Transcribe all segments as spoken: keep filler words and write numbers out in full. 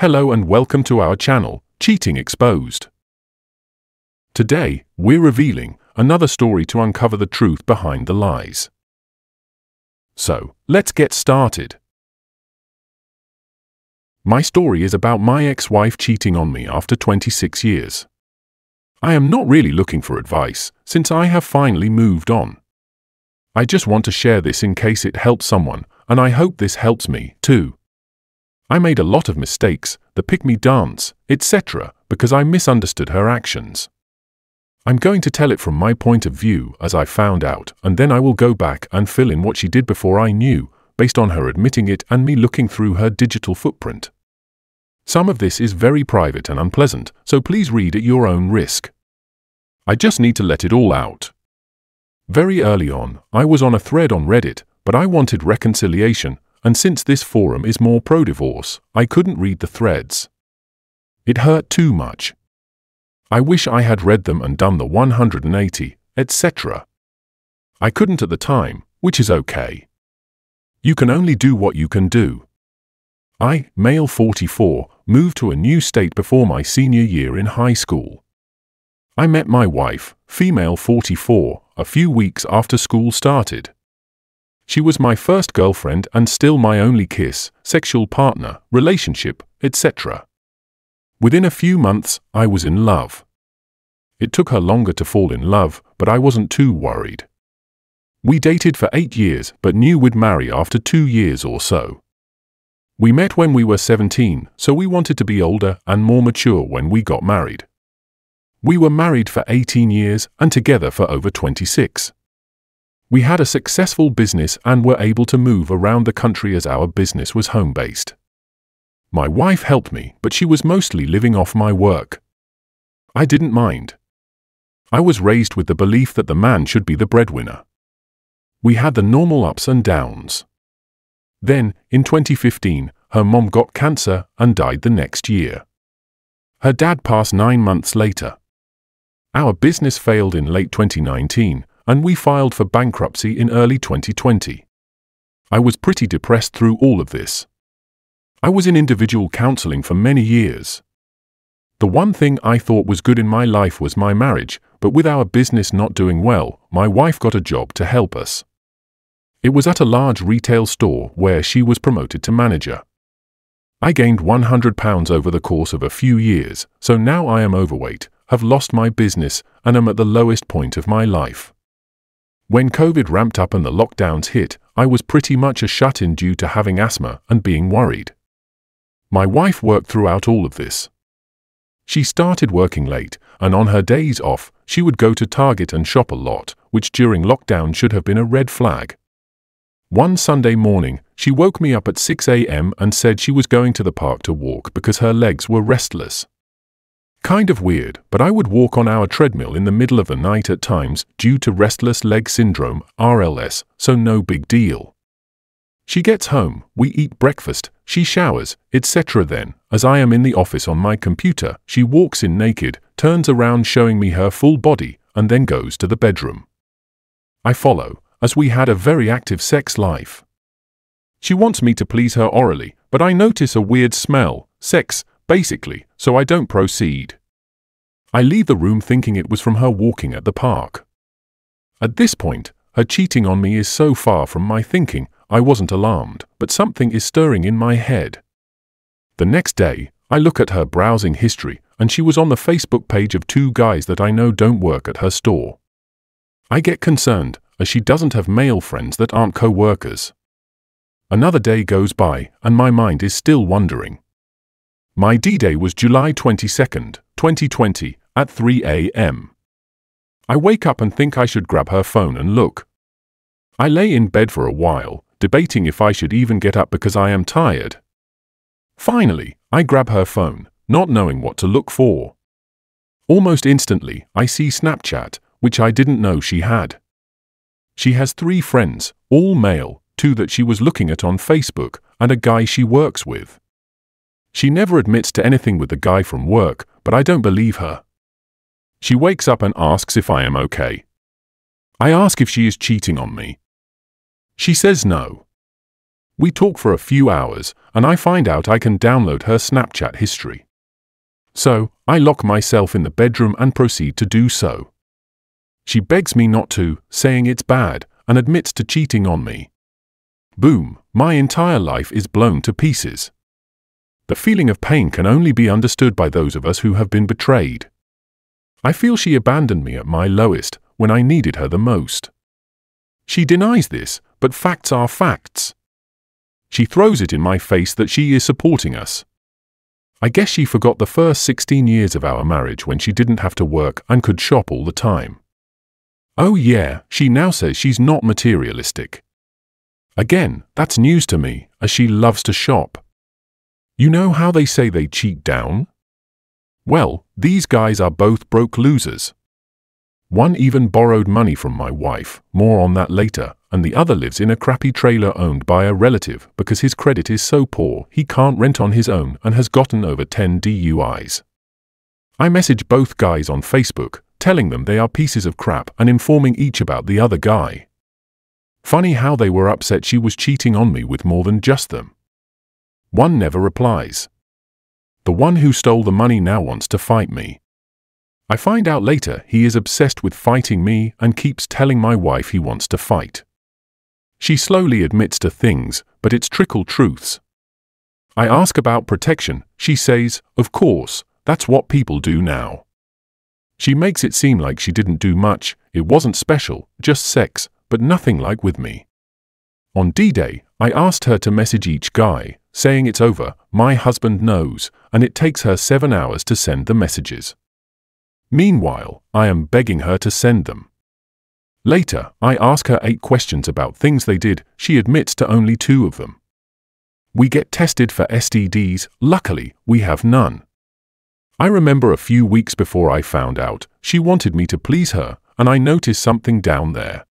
Hello and welcome to our channel, Cheating Exposed. Today, we're revealing another story to uncover the truth behind the lies. So, let's get started. My story is about my ex-wife cheating on me after twenty-six years. I am not really looking for advice, since I have finally moved on. I just want to share this in case it helps someone, and I hope this helps me, too. I made a lot of mistakes, the pick-me dance, et cetera, because I misunderstood her actions. I'm going to tell it from my point of view as I found out, and then I will go back and fill in what she did before I knew, based on her admitting it and me looking through her digital footprint. Some of this is very private and unpleasant, so please read at your own risk. I just need to let it all out. Very early on, I was on a thread on Reddit, but I wanted reconciliation, and since this forum is more pro-divorce, I couldn't read the threads. It hurt too much. I wish I had read them and done the one hundred eighty, et cetera. I couldn't at the time, which is okay. You can only do what you can do. I, male forty-four, moved to a new state before my senior year in high school. I met my wife, female forty-four, a few weeks after school started. She was my first girlfriend and still my only kiss, sexual partner, relationship, et cetera. Within a few months, I was in love. It took her longer to fall in love, but I wasn't too worried. We dated for eight years, but knew we'd marry after two years or so. We met when we were seventeen, so we wanted to be older and more mature when we got married. We were married for eighteen years and together for over twenty-six. We had a successful business and were able to move around the country as our business was home-based. My wife helped me, but she was mostly living off my work. I didn't mind. I was raised with the belief that the man should be the breadwinner. We had the normal ups and downs. Then, in twenty fifteen, her mom got cancer and died the next year. Her dad passed nine months later. Our business failed in late twenty nineteen. And we filed for bankruptcy in early twenty twenty. I was pretty depressed through all of this. I was in individual counseling for many years. The one thing I thought was good in my life was my marriage, but with our business not doing well, my wife got a job to help us. It was at a large retail store where she was promoted to manager. I gained one hundred pounds over the course of a few years, so now I am overweight, have lost my business, and am at the lowest point of my life. When COVID ramped up and the lockdowns hit, I was pretty much a shut-in due to having asthma and being worried. My wife worked throughout all of this. She started working late, and on her days off, she would go to Target and shop a lot, which during lockdown should have been a red flag. One Sunday morning, she woke me up at six a m and said she was going to the park to walk because her legs were restless. Kind of weird, but I would walk on our treadmill in the middle of the night at times due to restless leg syndrome, R L S, so no big deal. She gets home, we eat breakfast, she showers, et cetera. Then, as I am in the office on my computer, she walks in naked, turns around showing me her full body, and then goes to the bedroom. I follow, as we had a very active sex life. She wants me to please her orally, but I notice a weird smell, sex, basically, so I don't proceed. I leave the room thinking it was from her walking at the park. At this point, her cheating on me is so far from my thinking, I wasn't alarmed, but something is stirring in my head. The next day, I look at her browsing history, and she was on the Facebook page of two guys that I know don't work at her store. I get concerned, as she doesn't have male friends that aren't co-workers. Another day goes by, and my mind is still wondering. My D-Day was July twenty-second, twenty twenty, at three a m I wake up and think I should grab her phone and look. I lay in bed for a while, debating if I should even get up because I am tired. Finally, I grab her phone, not knowing what to look for. Almost instantly, I see Snapchat, which I didn't know she had. She has three friends, all male, two that she was looking at on Facebook, and a guy she works with. She never admits to anything with the guy from work, but I don't believe her. She wakes up and asks if I am okay. I ask if she is cheating on me. She says no. We talk for a few hours, and I find out I can download her Snapchat history. So, I lock myself in the bedroom and proceed to do so. She begs me not to, saying it's bad, and admits to cheating on me. Boom, my entire life is blown to pieces. The feeling of pain can only be understood by those of us who have been betrayed. I feel she abandoned me at my lowest, when I needed her the most. She denies this, but facts are facts. She throws it in my face that she is supporting us. I guess she forgot the first sixteen years of our marriage when she didn't have to work and could shop all the time. Oh yeah, she now says she's not materialistic. Again, that's news to me, as she loves to shop. You know how they say they cheat down? Well, these guys are both broke losers. One even borrowed money from my wife, more on that later, and the other lives in a crappy trailer owned by a relative because his credit is so poor he can't rent on his own and has gotten over ten D U Is. I message both guys on Facebook, telling them they are pieces of crap and informing each about the other guy. Funny how they were upset she was cheating on me with more than just them. One never replies. The one who stole the money now wants to fight me. I find out later he is obsessed with fighting me and keeps telling my wife he wants to fight. She slowly admits to things, but it's trickle truths. I ask about protection, she says, of course, that's what people do now. She makes it seem like she didn't do much, it wasn't special, just sex, but nothing like with me. On D-Day, I asked her to message each guy, saying it's over, my husband knows, and it takes her seven hours to send the messages. Meanwhile, I am begging her to send them. Later, I ask her eight questions about things they did, she admits to only two of them. We get tested for S T Ds, luckily, we have none. I remember a few weeks before I found out, she wanted me to please her, and I notice something down there.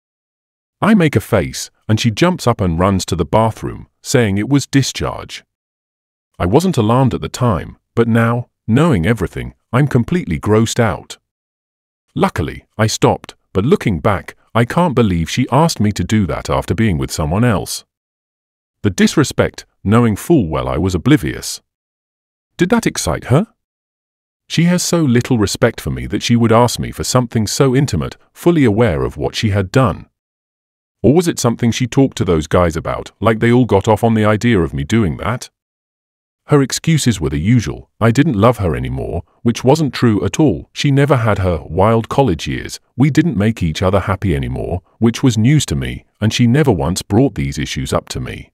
I make a face, and she jumps up and runs to the bathroom, saying it was discharge. I wasn't alarmed at the time, but now, knowing everything, I'm completely grossed out. Luckily, I stopped, but looking back, I can't believe she asked me to do that after being with someone else. The disrespect, knowing full well I was oblivious. Did that excite her? She has so little respect for me that she would ask me for something so intimate, fully aware of what she had done. Or was it something she talked to those guys about, like they all got off on the idea of me doing that? Her excuses were the usual, I didn't love her anymore, which wasn't true at all, she never had her wild college years, we didn't make each other happy anymore, which was news to me, and she never once brought these issues up to me.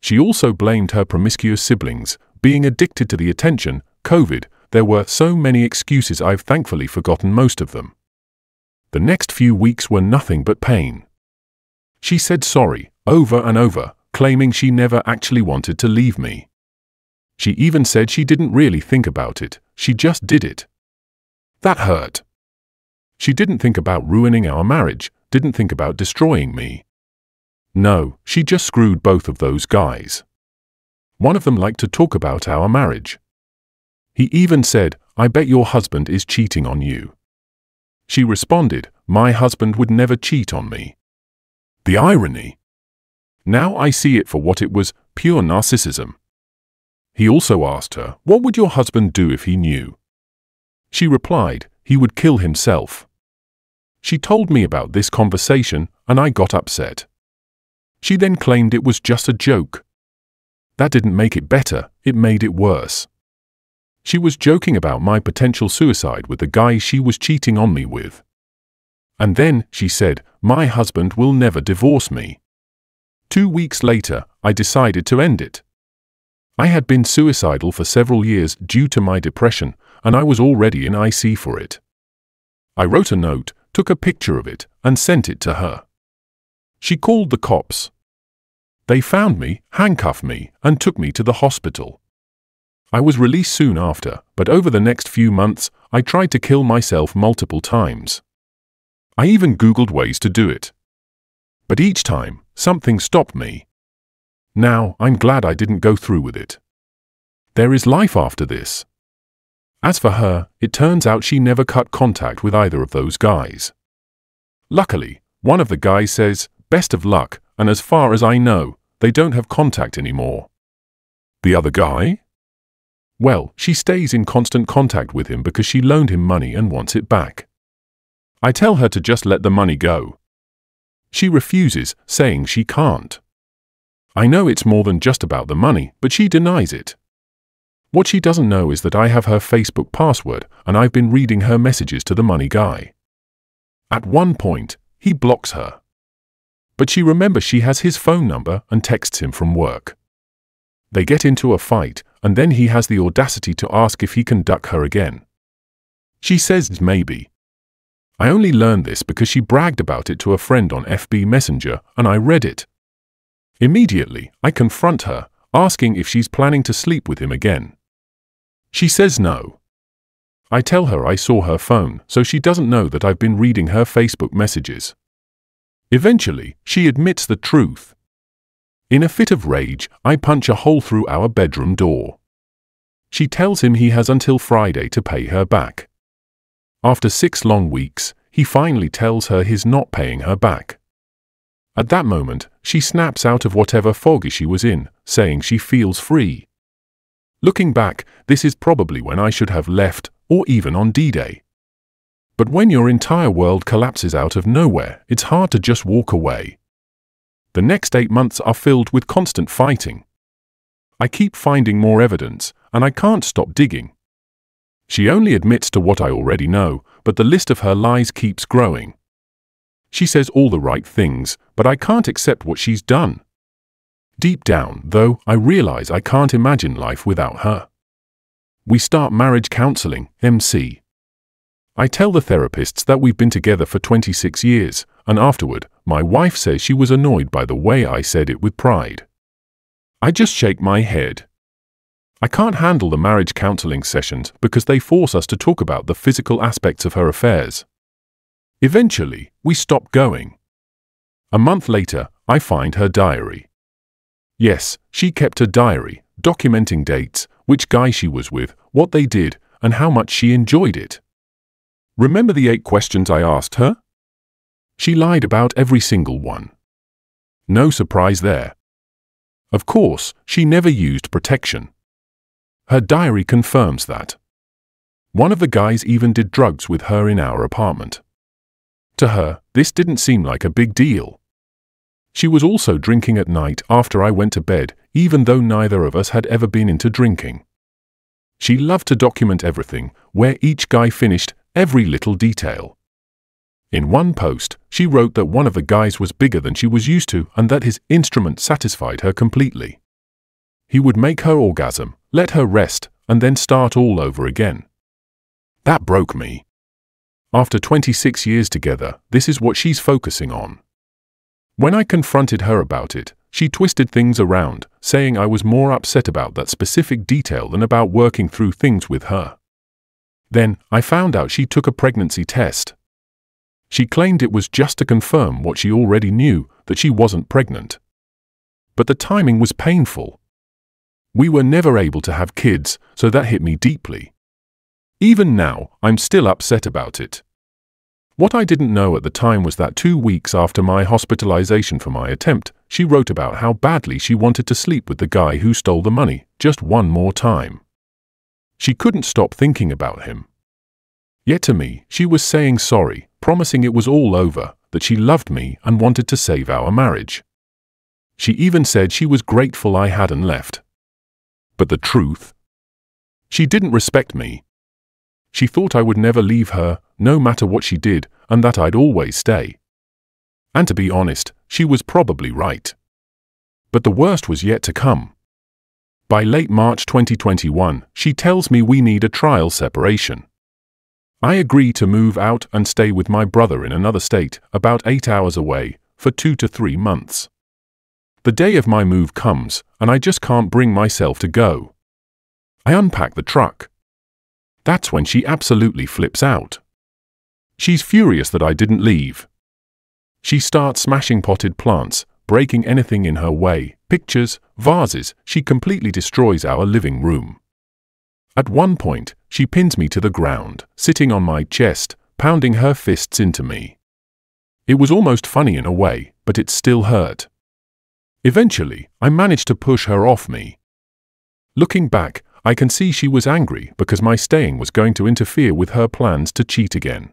She also blamed her promiscuous siblings, being addicted to the attention, COVID, there were so many excuses I've thankfully forgotten most of them. The next few weeks were nothing but pain. She said sorry, over and over, claiming she never actually wanted to leave me. She even said she didn't really think about it, she just did it. That hurt. She didn't think about ruining our marriage, didn't think about destroying me. No, she just screwed both of those guys. One of them liked to talk about our marriage. He even said, "I bet your husband is cheating on you." She responded, "My husband would never cheat on me." The irony. Now I see it for what it was, pure narcissism. He also asked her, "What would your husband do if he knew?" She replied, "He would kill himself." She told me about this conversation, and I got upset. She then claimed it was just a joke. That didn't make it better, it made it worse. She was joking about my potential suicide with the guy she was cheating on me with. And then, she said, "My husband will never divorce me." Two weeks later, I decided to end it. I had been suicidal for several years due to my depression, and I was already in I C for it. I wrote a note, took a picture of it, and sent it to her. She called the cops. They found me, handcuffed me, and took me to the hospital. I was released soon after, but over the next few months, I tried to kill myself multiple times. I even Googled ways to do it. But each time, something stopped me. Now, I'm glad I didn't go through with it. There is life after this. As for her, it turns out she never cut contact with either of those guys. Luckily, one of the guys says, "Best of luck," and as far as I know, They don't have contact anymore. The other guy? Well, she stays in constant contact with him because she loaned him money and wants it back. I tell her to just let the money go. She refuses, saying she can't. I know it's more than just about the money, but she denies it. What she doesn't know is that I have her Facebook password, and I've been reading her messages to the money guy. At one point, he blocks her. But she remembers she has his phone number and texts him from work. They get into a fight, and then he has the audacity to ask if he can duck her again. She says maybe. I only learned this because she bragged about it to a friend on F B Messenger, and I read it. Immediately, I confront her, asking if she's planning to sleep with him again. She says no. I tell her I saw her phone, so she doesn't know that I've been reading her Facebook messages. Eventually, she admits the truth. In a fit of rage, I punch a hole through our bedroom door. She tells him he has until Friday to pay her back. After six long weeks, he finally tells her he's not paying her back. At that moment, she snaps out of whatever fog she was in, saying she feels free. Looking back, this is probably when I should have left, or even on D-Day. But when your entire world collapses out of nowhere, it's hard to just walk away. The next eight months are filled with constant fighting. I keep finding more evidence, and I can't stop digging. She only admits to what I already know, but the list of her lies keeps growing. She says all the right things, but I can't accept what she's done. Deep down, though, I realize I can't imagine life without her. We start marriage counseling, M C. I tell the therapists that we've been together for twenty-six years, and afterward, my wife says she was annoyed by the way I said it with pride. I just shake my head. I can't handle the marriage counseling sessions because they force us to talk about the physical aspects of her affairs. Eventually, we stop going. A month later, I find her diary. Yes, she kept a diary, documenting dates, which guy she was with, what they did, and how much she enjoyed it. Remember the eight questions I asked her? She lied about every single one. No surprise there. Of course, she never used protection. Her diary confirms that. One of the guys even did drugs with her in our apartment. To her, this didn't seem like a big deal. She was also drinking at night after I went to bed, even though neither of us had ever been into drinking. She loved to document everything, where each guy finished, every little detail. In one post, she wrote that one of the guys was bigger than she was used to and that his instrument satisfied her completely. He would make her orgasm, let her rest, and then start all over again. That broke me. After twenty-six years together, this is what she's focusing on. When I confronted her about it, she twisted things around, saying I was more upset about that specific detail than about working through things with her. Then, I found out she took a pregnancy test. She claimed it was just to confirm what she already knew, that she wasn't pregnant. But the timing was painful. We were never able to have kids, so that hit me deeply. Even now, I'm still upset about it. What I didn't know at the time was that two weeks after my hospitalization for my attempt, she wrote about how badly she wanted to sleep with the guy who stole the money, just one more time. She couldn't stop thinking about him. Yet to me, she was saying sorry, promising it was all over, that she loved me and wanted to save our marriage. She even said she was grateful I hadn't left. But the truth? She didn't respect me. She thought I would never leave her, no matter what she did, and that I'd always stay. And to be honest, she was probably right. But the worst was yet to come. By late March twenty twenty-one, she tells me we need a trial separation. I agree to move out and stay with my brother in another state, about eight hours away, for two to three months. The day of my move comes, and I just can't bring myself to go. I unpack the truck. That's when she absolutely flips out. She's furious that I didn't leave. She starts smashing potted plants, breaking anything in her way, pictures, vases, she completely destroys our living room. At one point, she pins me to the ground, sitting on my chest, pounding her fists into me. It was almost funny in a way, but it still hurt. Eventually, I managed to push her off me. Looking back, I can see she was angry because my staying was going to interfere with her plans to cheat again.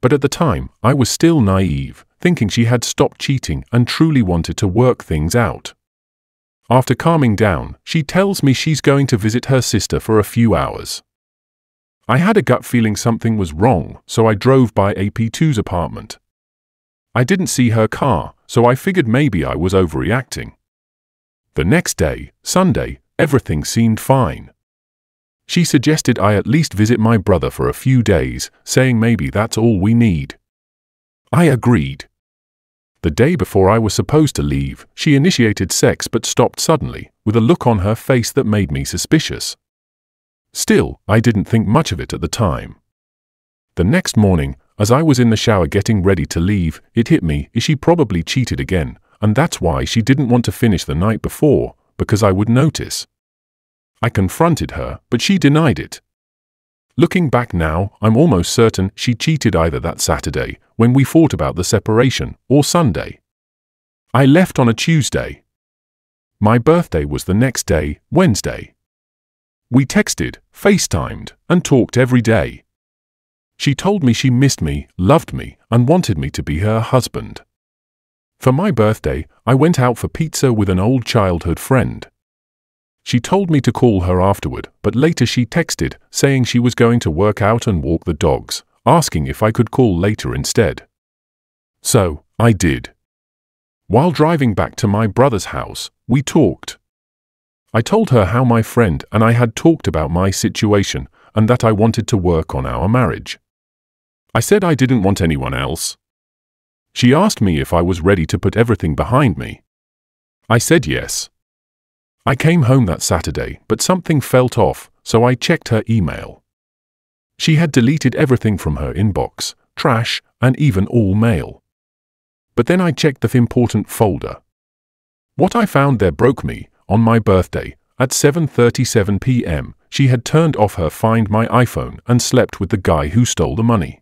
But at the time, I was still naive, thinking she had stopped cheating and truly wanted to work things out. After calming down, she tells me she's going to visit her sister for a few hours. I had a gut feeling something was wrong, so I drove by A P two's apartment. I didn't see her car, so I figured maybe I was overreacting. The next day, Sunday, everything seemed fine. She suggested I at least visit my brother for a few days, saying maybe that's all we need. I agreed. The day before I was supposed to leave, she initiated sex but stopped suddenly, with a look on her face that made me suspicious. Still, I didn't think much of it at the time. The next morning, as I was in the shower getting ready to leave, it hit me, she probably cheated again, and that's why she didn't want to finish the night before, because I would notice. I confronted her, but she denied it. Looking back now, I'm almost certain she cheated either that Saturday, when we fought about the separation, or Sunday. I left on a Tuesday. My birthday was the next day, Wednesday. We texted, FaceTimed, and talked every day. She told me she missed me, loved me, and wanted me to be her husband. For my birthday, I went out for pizza with an old childhood friend. She told me to call her afterward, but later she texted, saying she was going to work out and walk the dogs, asking if I could call later instead. So, I did. While driving back to my brother's house, we talked. I told her how my friend and I had talked about my situation, and that I wanted to work on our marriage. I said I didn't want anyone else. She asked me if I was ready to put everything behind me. I said yes. I came home that Saturday, but something felt off, so I checked her email. She had deleted everything from her inbox, trash, and even all mail. But then I checked the important folder. What I found there broke me. On my birthday, at seven thirty-seven p m, she had turned off her Find My iPhone and slept with the guy who stole the money.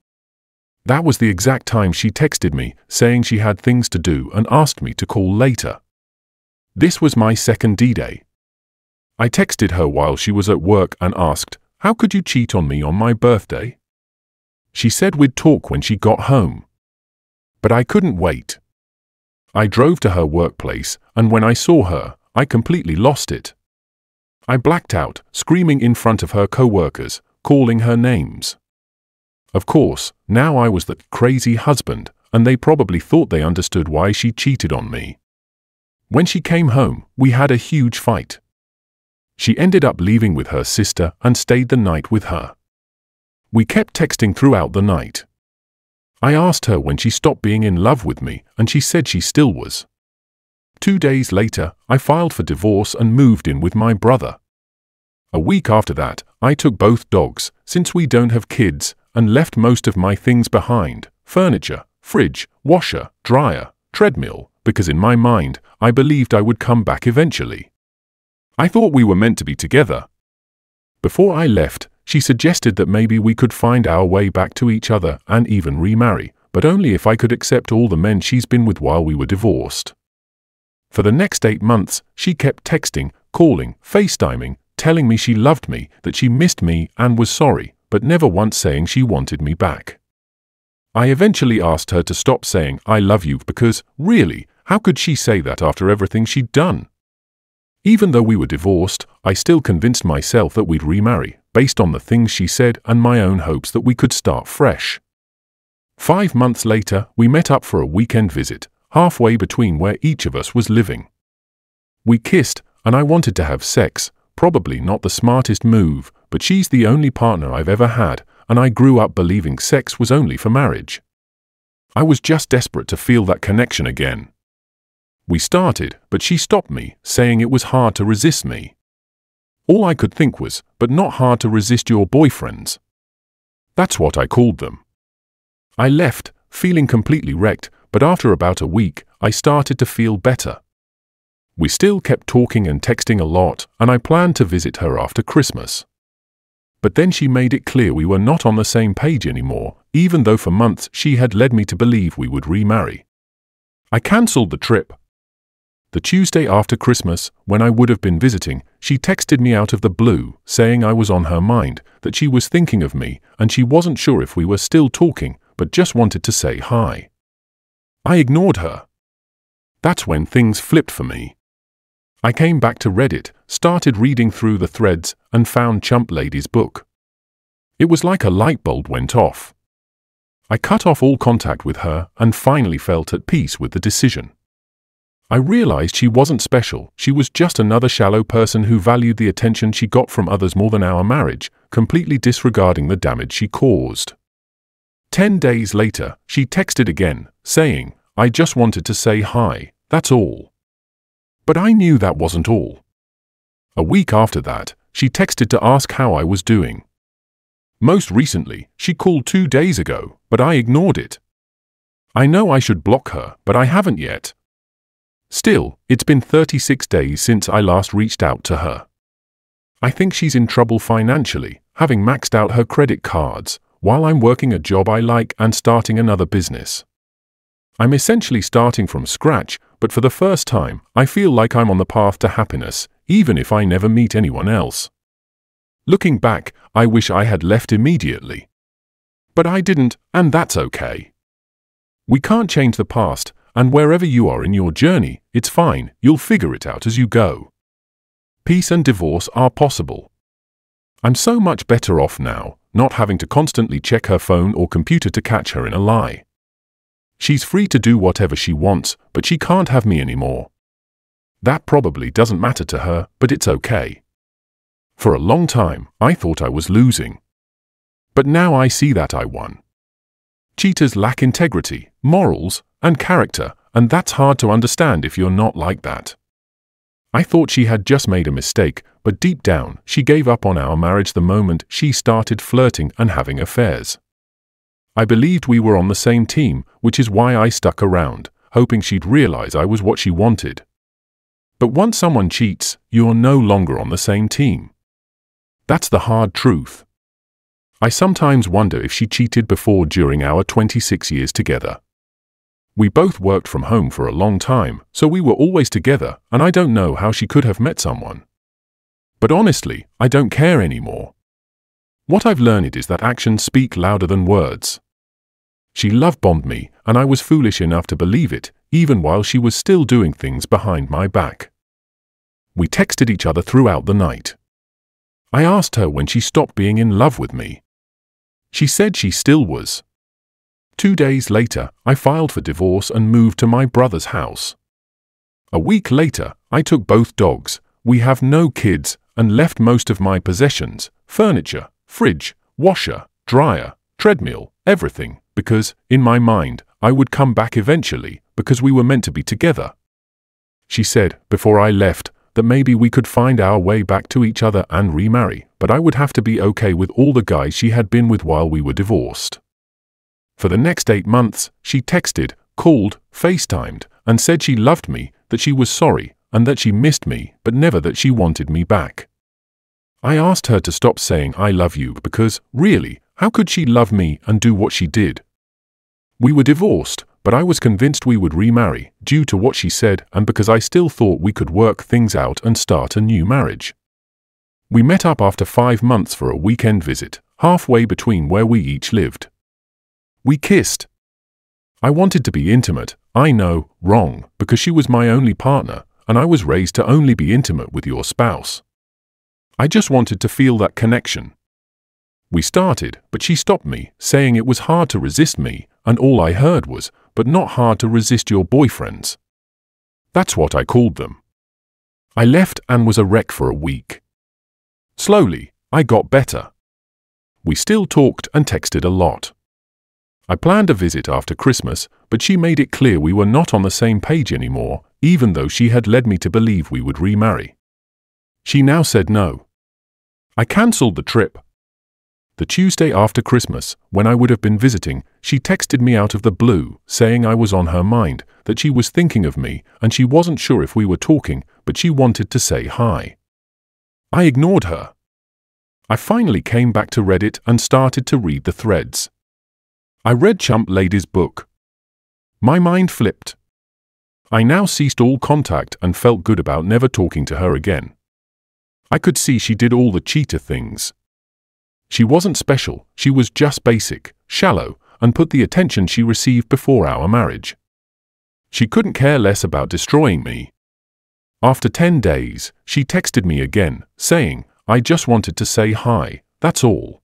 That was the exact time she texted me, saying she had things to do and asked me to call later. This was my second D-Day. I texted her while she was at work and asked, "How could you cheat on me on my birthday?" She said we'd talk when she got home. But I couldn't wait. I drove to her workplace, and when I saw her, I completely lost it. I blacked out, screaming in front of her co-workers, calling her names. Of course, now I was the crazy husband, and they probably thought they understood why she cheated on me. When she came home, we had a huge fight. She ended up leaving with her sister and stayed the night with her. We kept texting throughout the night. I asked her when she stopped being in love with me, and she said she still was. Two days later, I filed for divorce and moved in with my brother. A week after that, I took both dogs, since we don't have kids, and left most of my things behind, furniture, fridge, washer, dryer, treadmill, because in my mind, I believed I would come back eventually. I thought we were meant to be together. Before I left, she suggested that maybe we could find our way back to each other and even remarry, but only if I could accept all the men she's been with while we were divorced. For the next eight months, she kept texting, calling, FaceTiming, telling me she loved me, that she missed me and was sorry, but never once saying she wanted me back. I eventually asked her to stop saying I love you because, really, how could she say that after everything she'd done? Even though we were divorced, I still convinced myself that we'd remarry, based on the things she said and my own hopes that we could start fresh. Five months later, we met up for a weekend visit, halfway between where each of us was living. We kissed, and I wanted to have sex, probably not the smartest move, but she's the only partner I've ever had, and I grew up believing sex was only for marriage. I was just desperate to feel that connection again. We started, but she stopped me, saying it was hard to resist me. All I could think was, but not hard to resist your boyfriends. That's what I called them. I left, feeling completely wrecked, but after about a week, I started to feel better. We still kept talking and texting a lot, and I planned to visit her after Christmas. But then she made it clear we were not on the same page anymore, even though for months she had led me to believe we would remarry. I cancelled the trip. The Tuesday after Christmas, when I would have been visiting, she texted me out of the blue, saying I was on her mind, that she was thinking of me, and she wasn't sure if we were still talking, but just wanted to say hi. I ignored her. That's when things flipped for me. I came back to Reddit, started reading through the threads, and found Chump Lady's book. It was like a light bulb went off. I cut off all contact with her and finally felt at peace with the decision. I realized she wasn't special, she was just another shallow person who valued the attention she got from others more than our marriage, completely disregarding the damage she caused. Ten days later, she texted again, saying, "I just wanted to say hi, that's all." But I knew that wasn't all. A week after that, she texted to ask how I was doing. Most recently, she called two days ago, but I ignored it. I know I should block her, but I haven't yet. Still, it's been thirty-six days since I last reached out to her. I think she's in trouble financially, having maxed out her credit cards, while I'm working a job I like and starting another business. I'm essentially starting from scratch, but for the first time, I feel like I'm on the path to happiness, even if I never meet anyone else. Looking back, I wish I had left immediately. But I didn't, and that's okay. We can't change the past, and wherever you are in your journey, it's fine, you'll figure it out as you go. Peace and divorce are possible. I'm so much better off now, not having to constantly check her phone or computer to catch her in a lie. She's free to do whatever she wants, but she can't have me anymore. That probably doesn't matter to her, but it's okay. For a long time, I thought I was losing. But now I see that I won. Cheaters lack integrity, morals, and character, and that's hard to understand if you're not like that. I thought she had just made a mistake, but deep down, she gave up on our marriage the moment she started flirting and having affairs. I believed we were on the same team, which is why I stuck around, hoping she'd realize I was what she wanted. But once someone cheats, you're no longer on the same team. That's the hard truth. I sometimes wonder if she cheated before during our twenty-six years together. We both worked from home for a long time, so we were always together, and I don't know how she could have met someone. But honestly, I don't care anymore. What I've learned is that actions speak louder than words. She love-bombed me, and I was foolish enough to believe it, even while she was still doing things behind my back. We texted each other throughout the night. I asked her when she stopped being in love with me. She said she still was. Two days later, I filed for divorce and moved to my brother's house. A week later, I took both dogs, we have no kids, and left most of my possessions, furniture, fridge, washer, dryer, treadmill, everything, because, in my mind, I would come back eventually, because we were meant to be together. She said, before I left, that maybe we could find our way back to each other and remarry, but I would have to be okay with all the guys she had been with while we were divorced. For the next eight months, she texted, called, FaceTimed, and said she loved me, that she was sorry, and that she missed me, but never that she wanted me back. I asked her to stop saying I love you because, really, how could she love me and do what she did? We were divorced, but I was convinced we would remarry, due to what she said and because I still thought we could work things out and start a new marriage. We met up after five months for a weekend visit, halfway between where we each lived. We kissed. I wanted to be intimate, I know, wrong, because she was my only partner, and I was raised to only be intimate with your spouse. I just wanted to feel that connection. We started, but she stopped me, saying it was hard to resist me, and all I heard was, "But not hard to resist your boyfriends." That's what I called them. I left and was a wreck for a week. Slowly, I got better. We still talked and texted a lot. I planned a visit after Christmas, but she made it clear we were not on the same page anymore, even though she had led me to believe we would remarry. She now said no. I cancelled the trip. The Tuesday after Christmas, when I would have been visiting, she texted me out of the blue, saying I was on her mind, that she was thinking of me, and she wasn't sure if we were talking, but she wanted to say hi. I ignored her. I finally came back to Reddit and started to read the threads. I read Chump Lady's book. My mind flipped. I now ceased all contact and felt good about never talking to her again. I could see she did all the cheater things. She wasn't special, she was just basic, shallow, and put the attention she received before our marriage. She couldn't care less about destroying me. After ten days, she texted me again, saying, "I just wanted to say hi, that's all."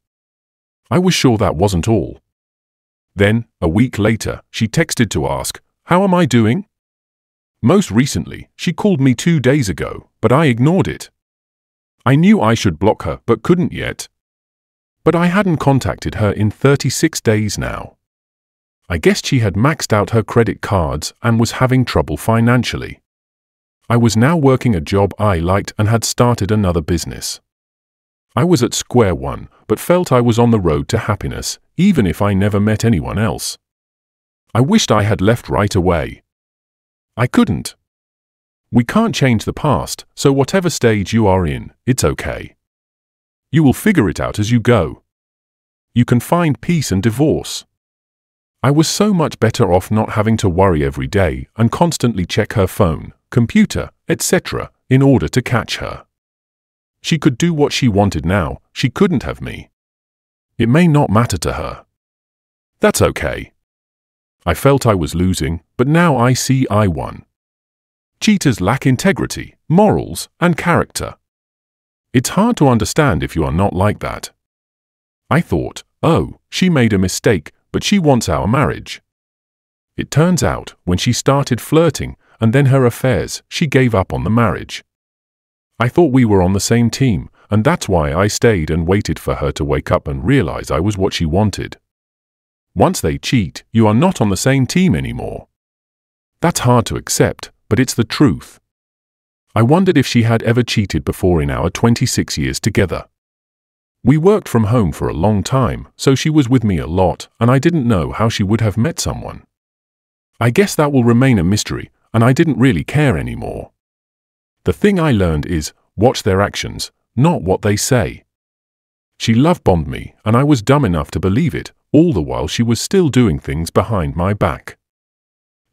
I was sure that wasn't all. Then, a week later, she texted to ask, "How am I doing?" Most recently, she called me two days ago, but I ignored it. I knew I should block her but couldn't yet. But I hadn't contacted her in thirty-six days now. I guessed she had maxed out her credit cards and was having trouble financially. I was now working a job I liked and had started another business. I was at square one, but felt I was on the road to happiness, even if I never met anyone else. I wished I had left right away. I couldn't. We can't change the past, so whatever stage you are in, it's okay. You will figure it out as you go. You can find peace and divorce. I was so much better off not having to worry every day and constantly check her phone, computer, et cetera, in order to catch her. She could do what she wanted now, she couldn't have me. It may not matter to her. That's okay. I felt I was losing, but now I see I won. Cheaters lack integrity, morals, and character. It's hard to understand if you are not like that. I thought, oh, she made a mistake, but she wants our marriage. It turns out, when she started flirting, and then her affairs, she gave up on the marriage. I thought we were on the same team, and that's why I stayed and waited for her to wake up and realize I was what she wanted. Once they cheat, you are not on the same team anymore. That's hard to accept, but it's the truth. I wondered if she had ever cheated before in our twenty-six years together. We worked from home for a long time, so she was with me a lot, and I didn't know how she would have met someone. I guess that will remain a mystery, and I didn't really care anymore. The thing I learned is, watch their actions, not what they say. She love-bombed me, and I was dumb enough to believe it, all the while she was still doing things behind my back.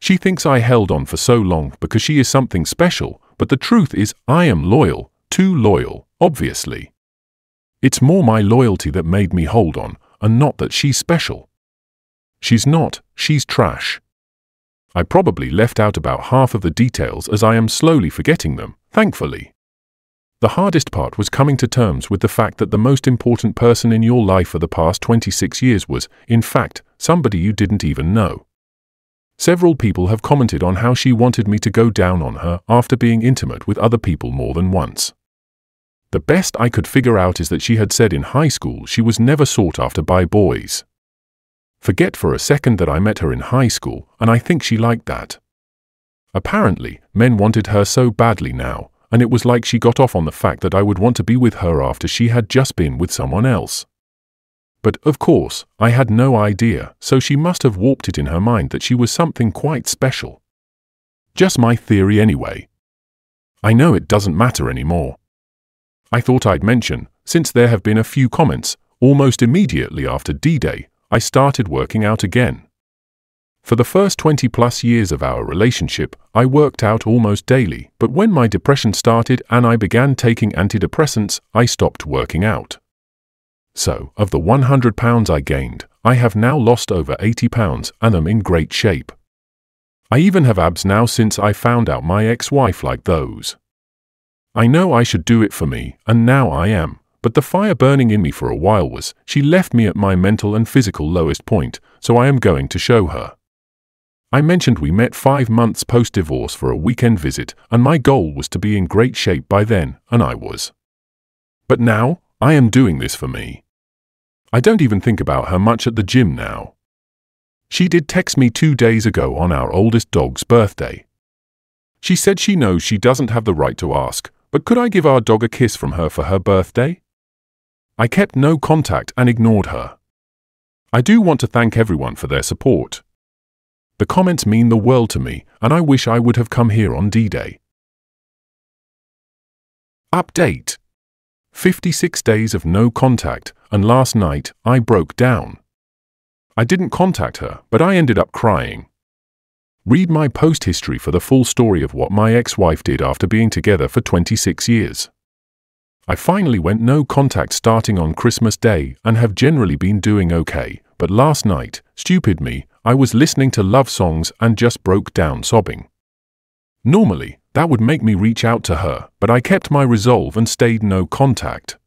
She thinks I held on for so long because she is something special, but the truth is, I am loyal, too loyal, obviously. It's more my loyalty that made me hold on, and not that she's special. She's not, she's trash. I probably left out about half of the details as I am slowly forgetting them, thankfully. The hardest part was coming to terms with the fact that the most important person in your life for the past twenty-six years was, in fact, somebody you didn't even know. Several people have commented on how she wanted me to go down on her after being intimate with other people more than once. The best I could figure out is that she had said in high school she was never sought after by boys. Forget for a second that I met her in high school, and I think she liked that. Apparently, men wanted her so badly now, and it was like she got off on the fact that I would want to be with her after she had just been with someone else. But, of course, I had no idea, so she must have warped it in her mind that she was something quite special. Just my theory anyway. I know it doesn't matter anymore. I thought I'd mention, since there have been a few comments, almost immediately after D-Day, I started working out again. For the first twenty plus years of our relationship, I worked out almost daily, but when my depression started and I began taking antidepressants, I stopped working out. So, of the one hundred pounds I gained, I have now lost over eighty pounds and am in great shape. I even have abs now since I found out my ex-wife liked those. I know I should do it for me, and now I am. But the fire burning in me for a while was, she left me at my mental and physical lowest point, so I am going to show her. I mentioned we met five months post-divorce for a weekend visit, and my goal was to be in great shape by then, and I was. But now, I am doing this for me. I don't even think about her much at the gym now. She did text me two days ago on our oldest dog's birthday. She said she knows she doesn't have the right to ask, but could I give our dog a kiss from her for her birthday? I kept no contact and ignored her. I do want to thank everyone for their support. The comments mean the world to me, and I wish I would have come here on D-Day. Update. fifty-six days of no contact, and last night, I broke down. I didn't contact her, but I ended up crying. Read my post history for the full story of what my ex-wife did after being together for twenty-six years. I finally went no contact starting on Christmas Day and have generally been doing okay, but last night, stupid me, I was listening to love songs and just broke down sobbing. Normally, that would make me reach out to her, but I kept my resolve and stayed no contact.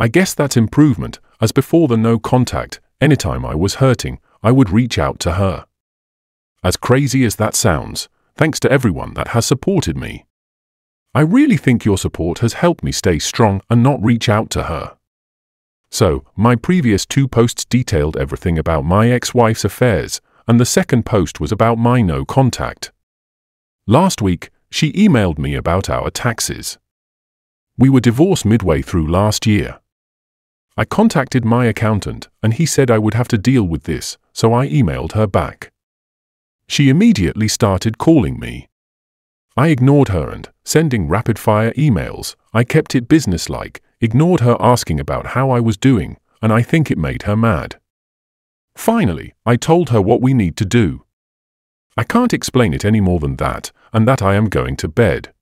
I guess that's improvement, as before the no contact, anytime I was hurting, I would reach out to her. As crazy as that sounds, thanks to everyone that has supported me. I really think your support has helped me stay strong and not reach out to her. So, my previous two posts detailed everything about my ex-wife's affairs, and the second post was about my no contact. Last week, she emailed me about our taxes. We were divorced midway through last year. I contacted my accountant, and he said I would have to deal with this, so I emailed her back. She immediately started calling me. I ignored her and, sending rapid-fire emails, I kept it businesslike, ignored her asking about how I was doing, and I think it made her mad. Finally, I told her what we need to do. I can't explain it any more than that, and that I am going to bed.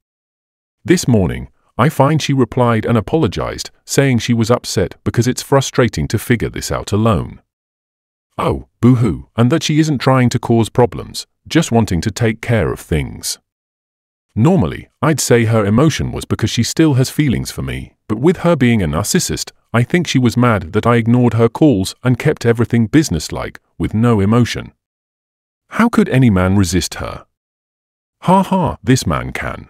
This morning, I find she replied and apologized, saying she was upset because it's frustrating to figure this out alone. Oh, boo-hoo, and that she isn't trying to cause problems, just wanting to take care of things. Normally, I'd say her emotion was because she still has feelings for me, but with her being a narcissist, I think she was mad that I ignored her calls and kept everything businesslike, with no emotion. How could any man resist her? Ha ha, this man can.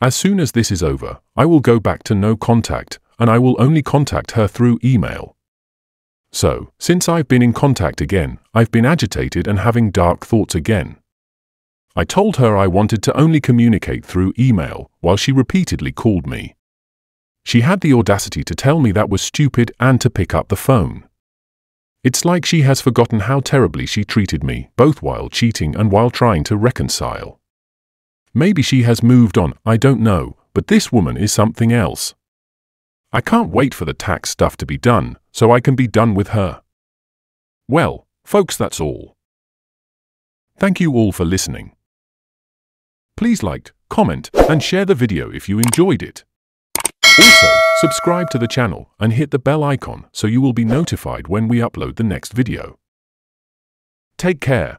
As soon as this is over, I will go back to no contact, and I will only contact her through email. So, since I've been in contact again, I've been agitated and having dark thoughts again. I told her I wanted to only communicate through email, while she repeatedly called me. She had the audacity to tell me that was stupid and to pick up the phone. It's like she has forgotten how terribly she treated me, both while cheating and while trying to reconcile. Maybe she has moved on, I don't know, but this woman is something else. I can't wait for the tax stuff to be done, so I can be done with her. Well, folks, that's all. Thank you all for listening. Please like, comment, and share the video if you enjoyed it. Also, subscribe to the channel and hit the bell icon so you will be notified when we upload the next video. Take care.